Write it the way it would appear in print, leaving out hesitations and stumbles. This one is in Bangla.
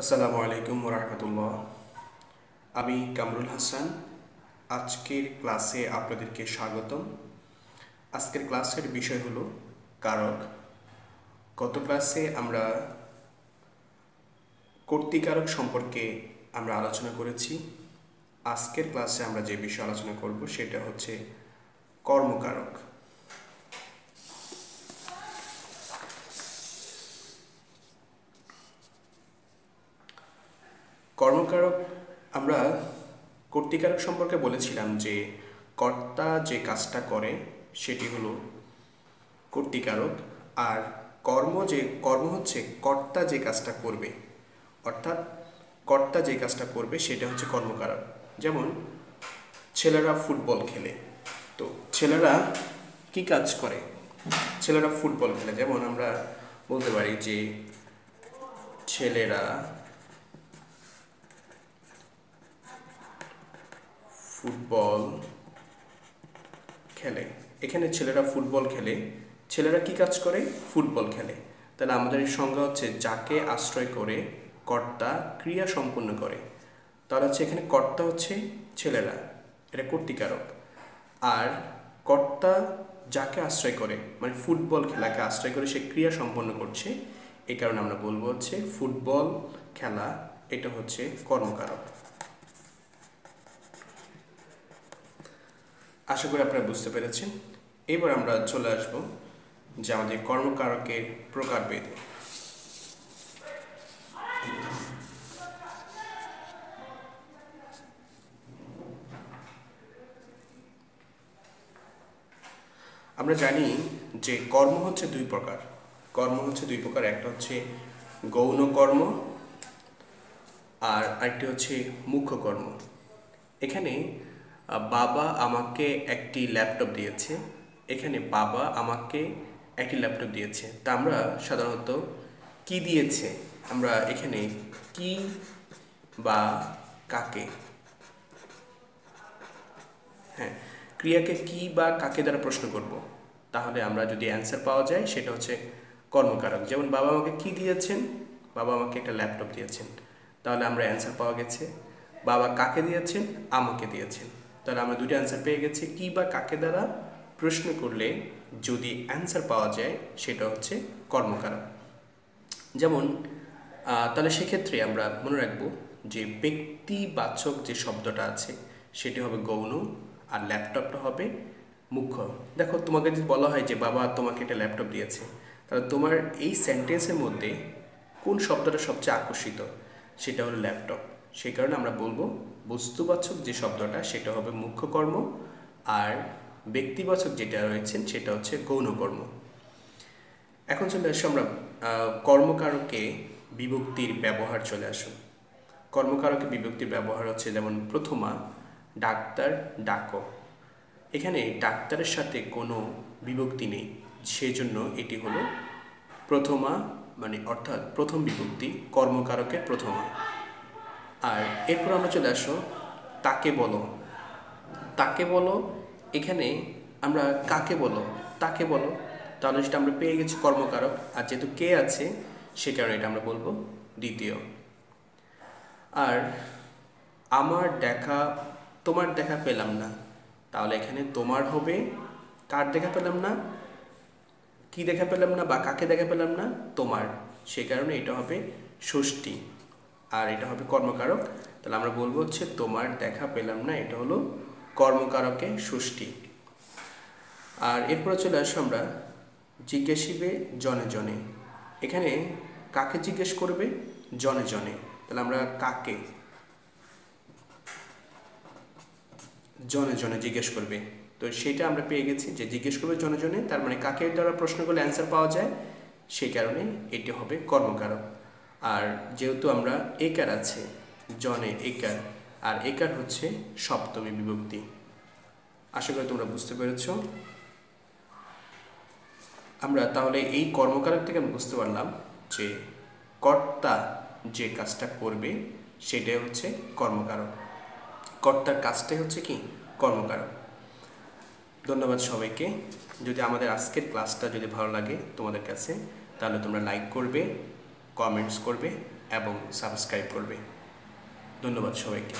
আসসালামু আলাইকুম ওয়া রাহমাতুল্লাহ। আমি কামরুল হাসান। আজকের ক্লাসে আপনাদেরকে স্বাগতম। আজকের ক্লাসের বিষয় হলো কারক। গত ক্লাসে আমরা কর্তৃকারক সম্পর্কে আমরা আলোচনা করেছি। আজকের ক্লাসে আমরা যে বিষয় আলোচনা করব সেটা হচ্ছে কর্মকারক। কর্মকারক, আমরা কর্তৃকারক সম্পর্কে বলেছিলাম যে কর্তা যে কাজটা করে সেটি হলো কর্তৃকারক, আর কর্ম হচ্ছে কর্তা যে কাজটা করবে, অর্থাৎ কর্তা যে কাজটা করবে সেটা হচ্ছে কর্মকারক। যেমন ছেলেরা ফুটবল খেলে, তো ছেলেরা কি কাজ করে? ছেলেরা ফুটবল খেলে, যেমন আমরা বলতে পারি যে ছেলেরা ফুটবল খেলে। এখানে ছেলেরা ফুটবল খেলে, ছেলেরা কি কাজ করে? ফুটবল খেলে। তাহলে আমাদের এই সংজ্ঞা হচ্ছে যাকে আশ্রয় করে কর্তা ক্রিয়া সম্পন্ন করে। তাহলে হচ্ছে এখানে কর্তা হচ্ছে ছেলেরা, এটা কর্তৃকারক। আর কর্তা যাকে আশ্রয় করে, মানে ফুটবল খেলাকে আশ্রয় করে সে ক্রিয়া সম্পন্ন করছে, এই কারণে আমরা বলবো হচ্ছে ফুটবল খেলা এটা হচ্ছে কর্মকারক। আশা করি আপনারা বুঝতে পেরেছেন। এবার আমরা চলে আসব যে আমাদের কর্মকারকের প্রকারভেদে। আমরা জানি যে কর্ম হচ্ছে দুই প্রকার। একটা হচ্ছে গৌণ কর্ম আর আরেকটি হচ্ছে মুখ্য কর্ম। এখানে বাবা আমাকে একটি ল্যাপটপ দিয়েছে, তা আমরা সাধারণত কি দিয়েছে, আমরা এখানে কি বা কাকে, হ্যাঁ, ক্রিয়াকে কি বা কাকে দ্বারা প্রশ্ন করব। তাহলে আমরা যদি অ্যান্সার পাওয়া যায় সেটা হচ্ছে কর্মকারক। যেমন বাবা আমাকে কি দিয়েছেন? বাবা আমাকে একটা ল্যাপটপ দিয়েছেন, তাহলে আমরা অ্যান্সার পাওয়া গেছে। বাবা কাকে দিয়েছেন? আমাকে দিয়েছেন। তাহলে আমরা দুটি অ্যান্সার পেয়ে গেছি। কি বা কাকে দ্বারা প্রশ্ন করলে যদি অ্যান্সার পাওয়া যায় সেটা হচ্ছে কর্মকারক। যেমন তাহলে সেক্ষেত্রে আমরা মনে রাখব যে ব্যক্তিবাচক যে শব্দটা আছে সেটি হবে গৌণ আর ল্যাপটপটা হবে মুখ্য। দেখো, তোমাকে যদি বলা হয় যে বাবা তোমাকে একটা ল্যাপটপ দিয়েছে, তাহলে তোমার এই সেন্টেন্সের মধ্যে কোন শব্দটা সবচেয়ে আকর্ষিত? সেটা হলো ল্যাপটপ। সেই কারণে আমরা বলবো বস্তুবাচক যে শব্দটা সেটা হবে মুখ্য কর্ম, আর ব্যক্তিবাচক যেটা রয়েছেন সেটা হচ্ছে গৌণ কর্ম। এখন চলে আসো আমরা কর্মকারকে বিভক্তির ব্যবহার। কর্মকারকে বিভক্তির ব্যবহার হচ্ছে, যেমন প্রথমা ডাক্তার ডাকো। এখানে ডাক্তারের সাথে কোনো বিভক্তি নেই, সেজন্য এটি হলো প্রথমা, মানে অর্থাৎ প্রথম বিভক্তি, কর্মকারকের প্রথমা। আর এরপর আমরা চলে আসো তাকে বলো। এখানে আমরা কাকে বলো, তাকে বলো, তাহলে সেটা আমরা পেয়ে গেছি কর্মকারক। আর যেহেতু কে আছে সে কারণে এটা আমরা বলবো দ্বিতীয়। আর আমার দেখা, তোমার দেখা পেলাম না, তাহলে এখানে তোমার হবে কার দেখা পেলাম না, কি দেখা পেলাম না বা কাকে দেখা পেলাম না, তোমার। সে কারণে এটা হবে ষষ্ঠী আর এটা হবে কর্মকারক। তাহলে আমরা বলবো হচ্ছে তোমার দেখা পেলাম না, এটা হলো কর্মকারকে ষষ্ঠী। আর এরপরে চলে আসো আমরা জিজ্ঞাসিবে জনে জনে। এখানে কাকে জিজ্ঞেস করবে? জনে জনে। তাহলে আমরা কাকে জনে জনে জিজ্ঞেস করবে, তো সেটা আমরা পেয়ে গেছি যে জিজ্ঞেস করবে জনে জনে, তার মানে কাকে দ্বারা প্রশ্ন করলে অ্যান্সার পাওয়া যায়, সেই কারণে এটি হবে কর্মকারক। আর যেহেতু আমরা একার আছে, জনে একার, আর একার হচ্ছে সপ্তমী বিভক্তি। আশা করি তোমরা বুঝতে পেরেছ। আমরা তাহলে এই কর্মকারক থেকে আমরা বুঝতে পারলাম যে কর্তা যে কাজটা করবে সেটাই হচ্ছে কর্মকারক। কর্তার কাজটাই হচ্ছে কি? কর্মকারক। ধন্যবাদ সবাইকে। যদি আমাদের আজকের ক্লাসটা যদি ভালো লাগে তোমাদের কাছে, তাহলে তোমরা লাইক করবে, কমেন্টস করবে, এবং সাবস্ক্রাইব করবে। ধন্যবাদ সবাইকে।